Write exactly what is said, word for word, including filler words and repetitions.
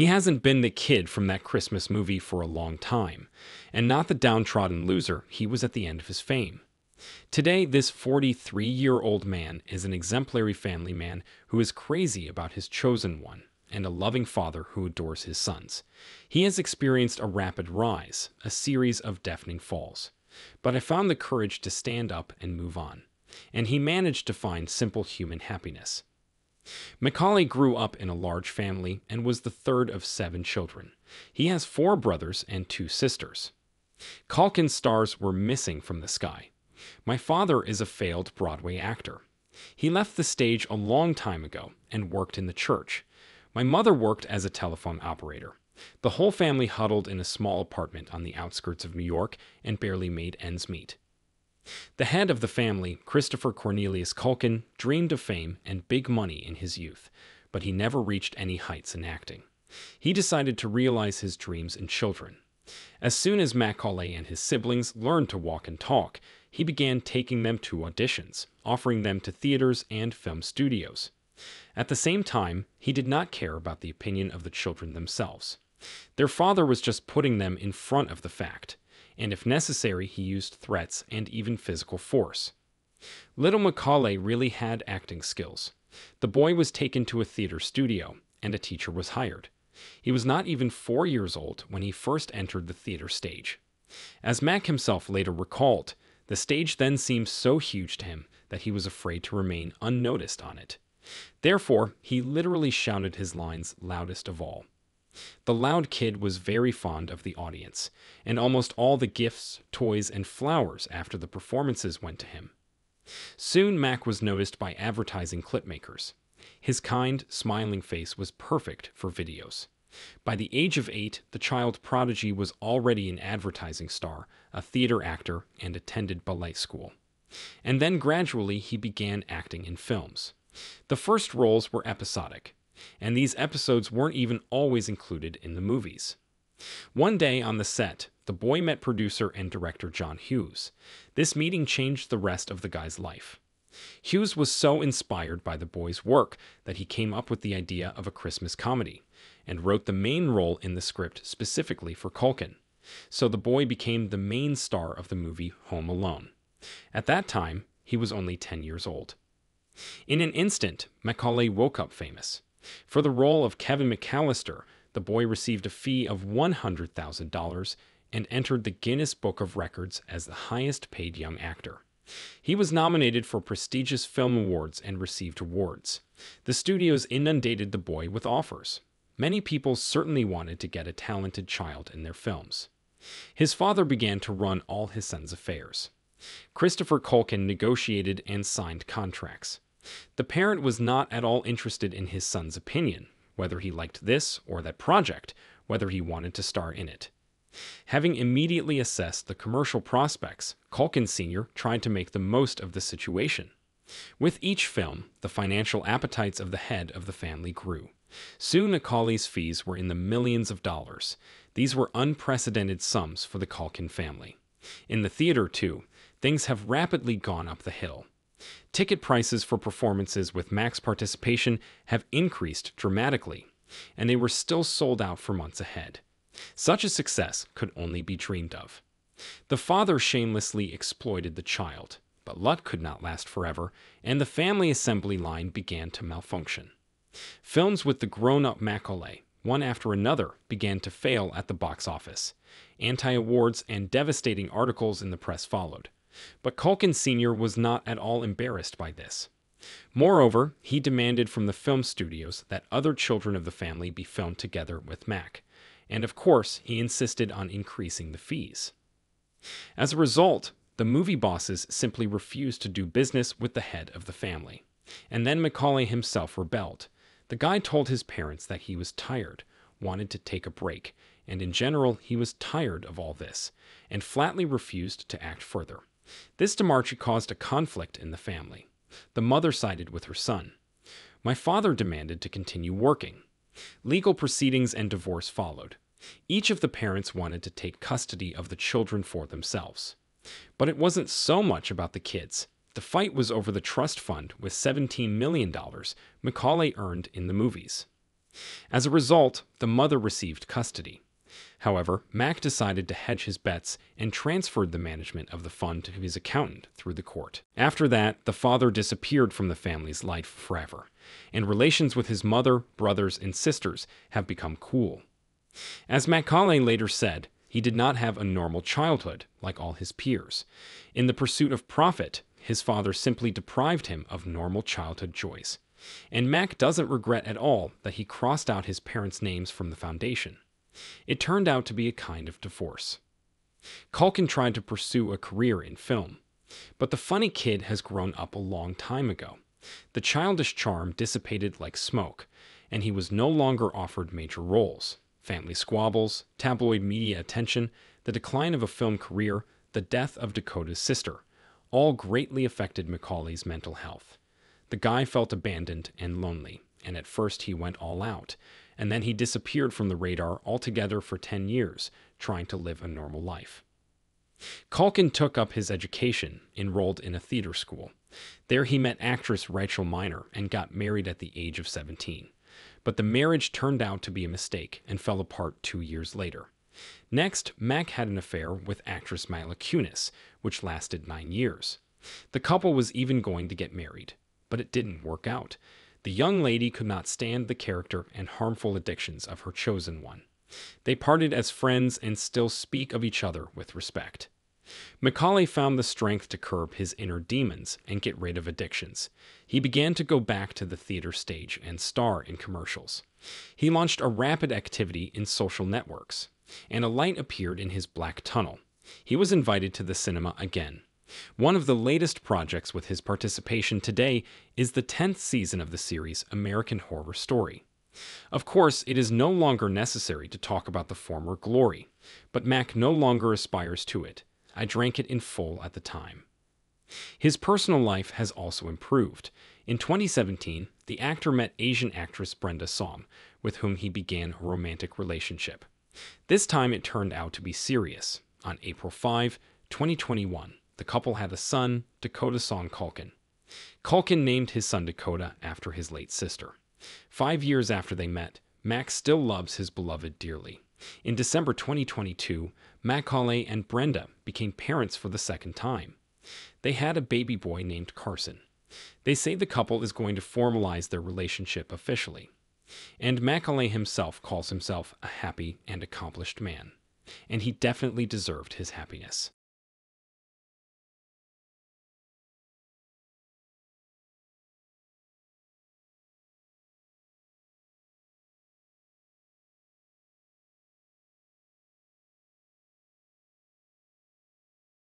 He hasn't been the kid from that Christmas movie for a long time, and not the downtrodden loser he was at the end of his fame. Today, this forty-three-year-old man is an exemplary family man who is crazy about his chosen one, and a loving father who adores his sons. He has experienced a rapid rise, a series of deafening falls. But I found the courage to stand up and move on, and he managed to find simple human happiness. Macaulay grew up in a large family and was the third of seven children. He has four brothers and two sisters. Culkin's stars were missing from the sky. My father is a failed Broadway actor. He left the stage a long time ago and worked in the church. My mother worked as a telephone operator. The whole family huddled in a small apartment on the outskirts of New York and barely made ends meet. The head of the family, Christopher Cornelius Culkin, dreamed of fame and big money in his youth, but he never reached any heights in acting. He decided to realize his dreams in children. As soon as Macaulay and his siblings learned to walk and talk, he began taking them to auditions, offering them to theaters and film studios. At the same time, he did not care about the opinion of the children themselves. Their father was just putting them in front of the fact, and if necessary, he used threats and even physical force. Little Macaulay really had acting skills. The boy was taken to a theater studio, and a teacher was hired. He was not even four years old when he first entered the theater stage. As Mac himself later recalled, the stage then seemed so huge to him that he was afraid to remain unnoticed on it. Therefore, he literally shouted his lines loudest of all. The loud kid was very fond of the audience, and almost all the gifts, toys, and flowers after the performances went to him. Soon, Mac was noticed by advertising clipmakers. His kind, smiling face was perfect for videos. By the age of eight, the child prodigy was already an advertising star, a theater actor, and attended ballet school. And then gradually, he began acting in films. The first roles were episodic, and these episodes weren't even always included in the movies. One day on the set, the boy met producer and director John Hughes. This meeting changed the rest of the guy's life. Hughes was so inspired by the boy's work that he came up with the idea of a Christmas comedy and wrote the main role in the script specifically for Culkin. So the boy became the main star of the movie Home Alone. At that time, he was only ten years old. In an instant, Macaulay woke up famous. For the role of Kevin McAllister, the boy received a fee of one hundred thousand dollars and entered the Guinness Book of Records as the highest-paid young actor. He was nominated for prestigious film awards and received awards. The studios inundated the boy with offers. Many people certainly wanted to get a talented child in their films. His father began to run all his son's affairs. Christopher Culkin negotiated and signed contracts. The parent was not at all interested in his son's opinion, whether he liked this or that project, whether he wanted to star in it. Having immediately assessed the commercial prospects, Culkin Senior tried to make the most of the situation. With each film, the financial appetites of the head of the family grew. Soon Macaulay's fees were in the millions of dollars. These were unprecedented sums for the Culkin family. In the theater, too, things have rapidly gone up the hill. Ticket prices for performances with Mac's participation have increased dramatically, and they were still sold out for months ahead. Such a success could only be dreamed of. The father shamelessly exploited the child, but luck could not last forever, and the family assembly line began to malfunction. Films with the grown-up Macaulay, one after another, began to fail at the box office. Anti-awards and devastating articles in the press followed. But Culkin Senior was not at all embarrassed by this. Moreover, he demanded from the film studios that other children of the family be filmed together with Mac, and of course, he insisted on increasing the fees. As a result, the movie bosses simply refused to do business with the head of the family. And then Macaulay himself rebelled. The guy told his parents that he was tired, wanted to take a break, and in general, he was tired of all this, and flatly refused to act further. This demarche caused a conflict in the family. The mother sided with her son. My father demanded to continue working. Legal proceedings and divorce followed. Each of the parents wanted to take custody of the children for themselves. But it wasn't so much about the kids. The fight was over the trust fund with seventeen million dollars Macaulay earned in the movies. As a result, the mother received custody. However, Mac decided to hedge his bets and transferred the management of the fund to his accountant through the court. After that, the father disappeared from the family's life forever, and relations with his mother, brothers, and sisters have become cool. As Macaulay later said, he did not have a normal childhood like all his peers. In the pursuit of profit, his father simply deprived him of normal childhood joys. And Mac doesn't regret at all that he crossed out his parents' names from the foundation. It turned out to be a kind of divorce. Culkin tried to pursue a career in film, but the funny kid has grown up a long time ago. The childish charm dissipated like smoke, and he was no longer offered major roles. Family squabbles, tabloid media attention, the decline of a film career, the death of Dakota's sister, all greatly affected Macaulay's mental health. The guy felt abandoned and lonely, and at first he went all out, and then he disappeared from the radar altogether for ten years, trying to live a normal life. Culkin took up his education, enrolled in a theater school. There he met actress Rachel Miner and got married at the age of seventeen. But the marriage turned out to be a mistake and fell apart two years later. Next, Mac had an affair with actress Mila Kunis, which lasted nine years. The couple was even going to get married, but it didn't work out. The young lady could not stand the character and harmful addictions of her chosen one. They parted as friends and still speak of each other with respect. Macaulay found the strength to curb his inner demons and get rid of addictions. He began to go back to the theater stage and star in commercials. He launched a rapid activity in social networks, and a light appeared in his black tunnel. He was invited to the cinema again. One of the latest projects with his participation today is the tenth season of the series American Horror Story. Of course, it is no longer necessary to talk about the former glory, but Mac no longer aspires to it. I drank it in full at the time. His personal life has also improved. In twenty seventeen, the actor met Asian actress Brenda Song, with whom he began a romantic relationship. This time it turned out to be serious. On April fifth, twenty twenty-one, the couple had a son, Dakota Song Culkin. Culkin named his son Dakota after his late sister. Five years after they met, Mac still loves his beloved dearly. In December twenty twenty-two, Macaulay and Brenda became parents for the second time. They had a baby boy named Carson. They say the couple is going to formalize their relationship officially. And Macaulay himself calls himself a happy and accomplished man. And he definitely deserved his happiness.